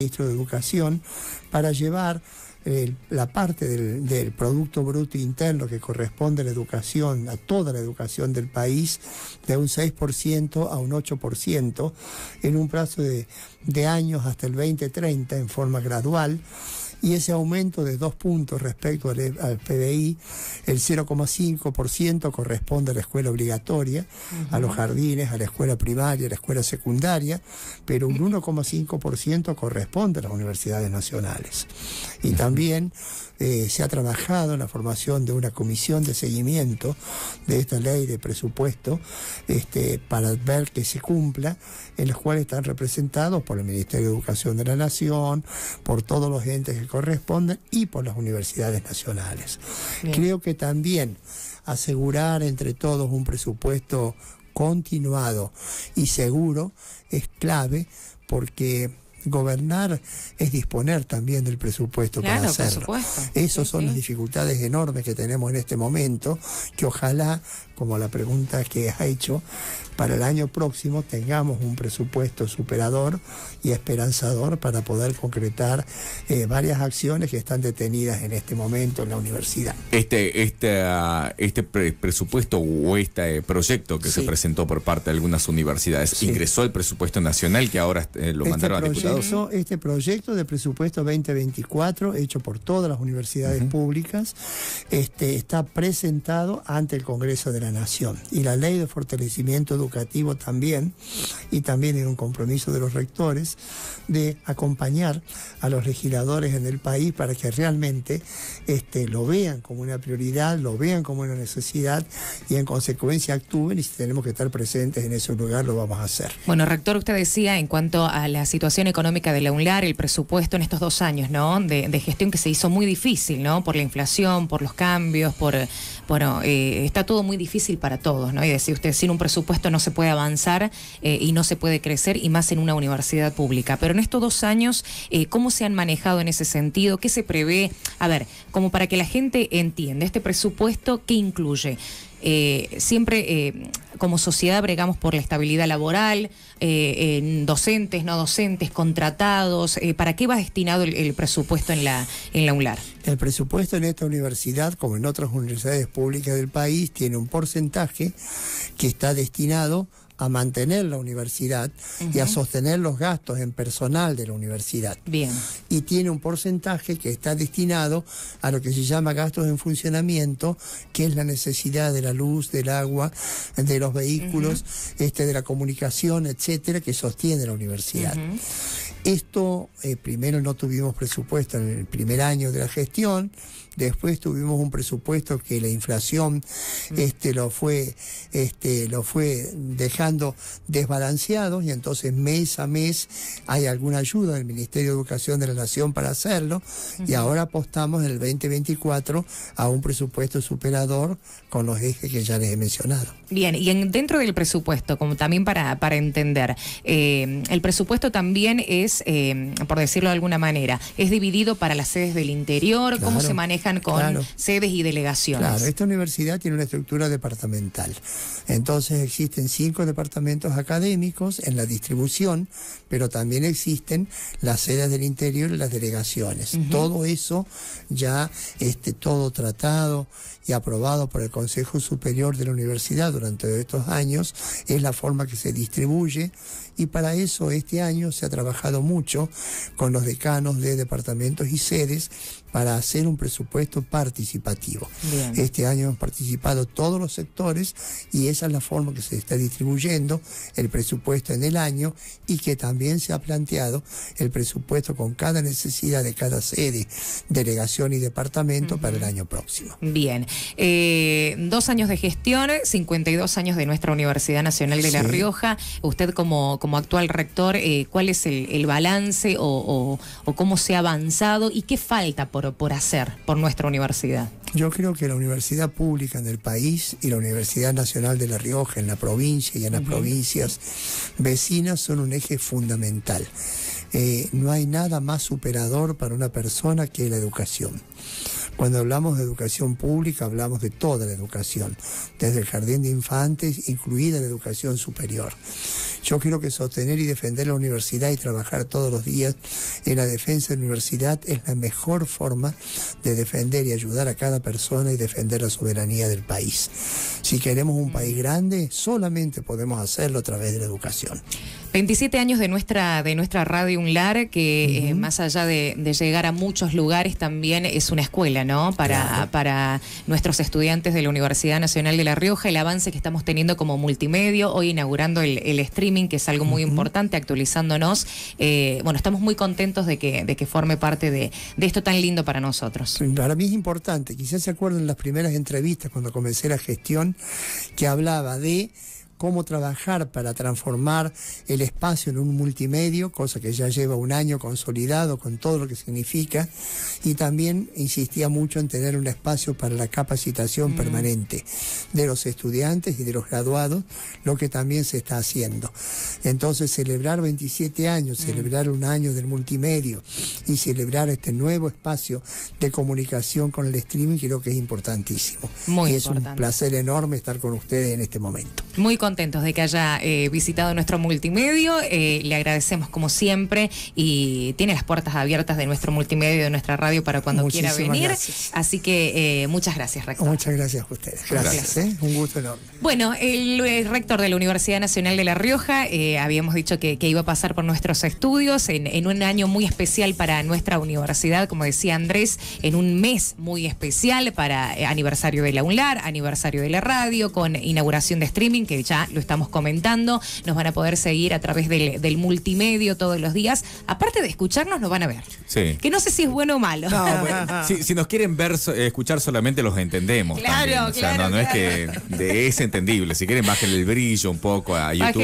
Ministro de Educación, para llevar la parte del Producto Bruto Interno que corresponde a la educación, a toda la educación del país, de un 6% a un 8%, en un plazo de años hasta el 2030 en forma gradual, y ese aumento de 2 puntos respecto al PBI, el 0,5% corresponde a la escuela obligatoria, a los jardines, a la escuela primaria, a la escuela secundaria, pero un 1,5% corresponde a las universidades nacionales. Y también se ha trabajado en la formación de una comisión de seguimiento de esta ley de presupuesto para ver que se cumpla, en los cuales están representados por el Ministerio de Educación de la Nación, por todos los entes que corresponden y por las universidades nacionales. Bien. Creo que también asegurar entre todos un presupuesto continuado y seguro es clave, porque gobernar es disponer también del presupuesto, claro, para hacerlo. Esas son las dificultades enormes que tenemos en este momento, que ojalá, como la pregunta que ha hecho, para el año próximo tengamos un presupuesto superador y esperanzador para poder concretar varias acciones que están detenidas en este momento en la universidad. Este presupuesto o este proyecto que se presentó por parte de algunas universidades, ingresó al presupuesto nacional, que ahora lo mandaron a diputados. Este proyecto de presupuesto 2024, hecho por todas las universidades públicas, está presentado ante el Congreso de la Nación. Y la ley de fortalecimiento educativo también, y también en un compromiso de los rectores, de acompañar a los legisladores en el país para que realmente lo vean como una prioridad, lo vean como una necesidad, y en consecuencia actúen, y si tenemos que estar presentes en ese lugar, lo vamos a hacer. Bueno, rector, usted decía en cuanto a la situación económica de la UNLAR, el presupuesto en estos 2 años, ¿no?, de gestión, que se hizo muy difícil, ¿no?, por la inflación, por los cambios, está todo muy difícil para todos, ¿no? Y decía usted, sin un presupuesto no se puede avanzar y no se puede crecer, y más en una universidad pública. Pero en estos 2 años, ¿cómo se han manejado en ese sentido? ¿Qué se prevé? A ver, como para que la gente entienda, este presupuesto, ¿qué incluye? Siempre como sociedad bregamos por la estabilidad laboral, docentes, no docentes, contratados. ¿Para qué va destinado el presupuesto en la UNLAR? El presupuesto en esta universidad, como en otras universidades públicas del país, tiene un porcentaje que está destinado a mantener la universidad y a sostener los gastos en personal de la universidad. Bien. Y tiene un porcentaje que está destinado a lo que se llama gastos en funcionamiento, que es la necesidad de la luz, del agua, de los vehículos, de la comunicación, etcétera, que sostiene la universidad. Esto, primero no tuvimos presupuesto en el primer año de la gestión, después tuvimos un presupuesto que la inflación lo fue dejando desbalanceado, y entonces mes a mes hay alguna ayuda del Ministerio de Educación de la Nación para hacerlo, y ahora apostamos en el 2024 a un presupuesto superador con los ejes que ya les he mencionado. Bien, y dentro del presupuesto, como también para entender, el presupuesto también es, por decirlo de alguna manera, es dividido para las sedes del interior, cómo se manejan con sedes y delegaciones. Claro, esta universidad tiene una estructura departamental, entonces existen 5 departamentos académicos en la distribución, pero también existen las sedes del interior y las delegaciones. Todo eso ya todo tratado y aprobado por el Consejo Superior de la Universidad durante estos años, es la forma que se distribuye, y para eso este año se ha trabajado mucho con los decanos de departamentos y sedes para hacer un presupuesto participativo. Bien. Este año han participado todos los sectores, y esa es la forma que se está distribuyendo el presupuesto en el año, y que también se ha planteado el presupuesto con cada necesidad de cada sede, delegación y departamento para el año próximo. Bien. 2 años de gestión, 52 años de nuestra Universidad Nacional de La Rioja. Usted como actual rector, ¿cuál es el balance o cómo se ha avanzado y qué falta por hacer por nuestra universidad? Yo creo que la universidad pública en el país y la Universidad Nacional de La Rioja en la provincia y en las provincias vecinas son un eje fundamental. No hay nada más superador para una persona que la educación. Cuando hablamos de educación pública, hablamos de toda la educación, desde el jardín de infantes, incluida la educación superior. Yo creo que sostener y defender la universidad y trabajar todos los días en la defensa de la universidad es la mejor forma de defender y ayudar a cada persona y defender la soberanía del país. Si queremos un país grande, solamente podemos hacerlo a través de la educación. 27 años de nuestra radio UNLAR, que más allá de llegar a muchos lugares, también es una escuela, ¿no? Para nuestros estudiantes de la Universidad Nacional de La Rioja, el avance que estamos teniendo como multimedio, hoy inaugurando el streaming, que es algo muy importante, actualizándonos. Bueno, estamos muy contentos de que forme parte de esto tan lindo para nosotros. Para mí es importante, quizás se acuerdan las primeras entrevistas cuando comencé la gestión, que hablaba de cómo trabajar para transformar el espacio en un multimedio, cosa que ya lleva un año consolidado con todo lo que significa, y también insistía mucho en tener un espacio para la capacitación permanente de los estudiantes y de los graduados, lo que también se está haciendo. Entonces, celebrar 27 años, celebrar un año del multimedio y celebrar este nuevo espacio de comunicación con el streaming, creo que es importantísimo. Muy y es importante. Un placer enorme estar con ustedes en este momento. Muy contentos de que haya visitado nuestro multimedio, le agradecemos como siempre y tiene las puertas abiertas de nuestro multimedio, de nuestra radio para cuando Muchísimas quiera venir, gracias. Así que muchas gracias, rector. Muchas gracias a ustedes, gracias. Un gusto enorme. Bueno, el rector de la Universidad Nacional de La Rioja, habíamos dicho que iba a pasar por nuestros estudios en un año muy especial para nuestra universidad, como decía Andrés, en un mes muy especial para aniversario de la UNLAR, aniversario de la radio, con inauguración de streaming, que ya lo estamos comentando, nos van a poder seguir a través del multimedio todos los días, aparte de escucharnos nos van a ver, sí. Que no sé si es bueno o malo, no, bueno, si nos quieren ver, escuchar solamente los entendemos, claro, también. O sea, claro, no es que es entendible, si quieren bájenle el brillo un poco a YouTube.